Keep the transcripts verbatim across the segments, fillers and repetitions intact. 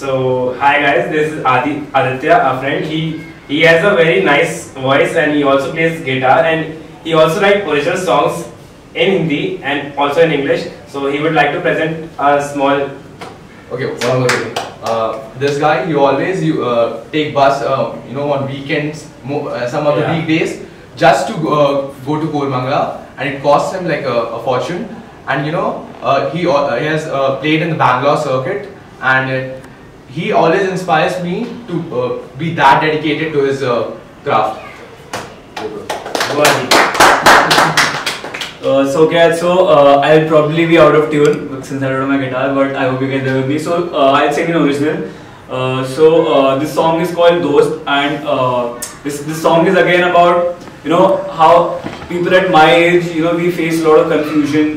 So hi guys, this is Adi, Aditya, a friend. He he has a very nice voice and he also plays guitar and he also writes original songs in Hindi and also in English. So he would like to present a small. Okay, one more thing. Uh, this guy, you always you uh, take bus, uh, you know, on weekends, mo uh, some other yeah. weekdays, just to uh, go to Koramangala, and it costs him like a, a fortune. And you know, uh, he uh, he has uh, played in the Bangalore circuit and. Uh, He always inspires me to uh, be that dedicated to his uh, craft. Uh, so okay, so uh, I'll probably be out of tune since I don't know my guitar, but I hope you guys are with me. So uh, I'll sing an original. Uh, so uh, this song is called Dost, and uh, this this song is again about you know how people at my age you know we face a lot of confusion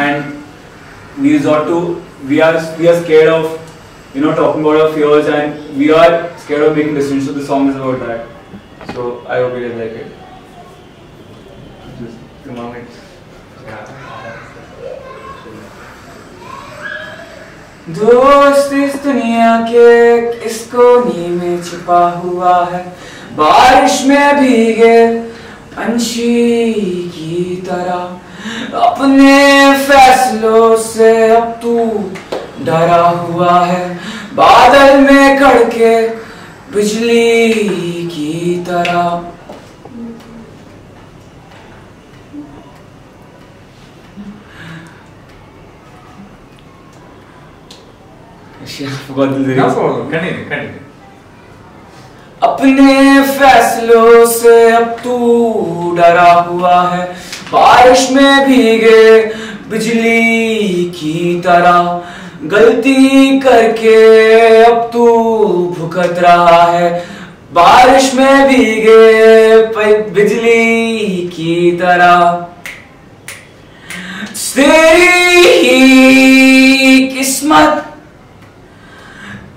and we resort to we are we are scared of. You know, talking about our fears, and we are scared of making decisions. So the song is about that. So I hope you guys like it. Just come on, it. दोस्त इस दुनिया के किस कोने में छिपा हुआ है बारिश में भीगे पंछी की तरह अपने फैसलों से अब तू डरा हुआ है बादल में कड़के बिजली की तरह अपने फैसलों से अब तू डरा हुआ है बारिश में भीगे बिजली की तरह गलती करके अब तू भुगत रहा है बारिश में भीगे बिजली की तरह तेरी किस्मत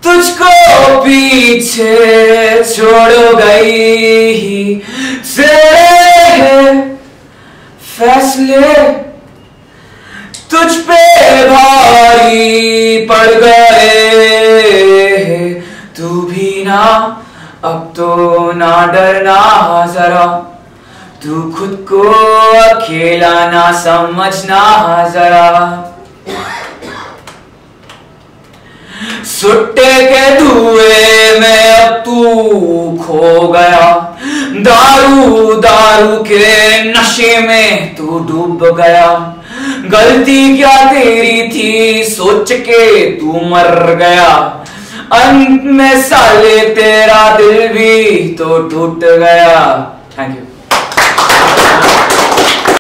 तुझको पीछे छोड़ गई तेरे फैसले तुझ पे भारी पड़ गए तू भी ना अब तो ना डरना जरा तू खुद को अकेला ना समझना जरा सुट्टे के धुएं में अब तू खो गया दारू दारू के नशे में तू डूब गया गलती क्या तेरी थी सोच के तू मर गया अंत में साले तेरा दिल भी तो टूट गया। Thank you.